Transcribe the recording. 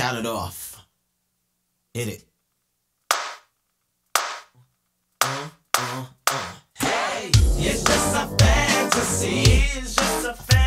Count it off. Hit it. Hey, it's just a fantasy. It's just a fantasy.